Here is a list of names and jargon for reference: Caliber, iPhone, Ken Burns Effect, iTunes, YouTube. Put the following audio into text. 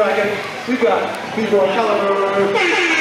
Dragon. We've got Caliber.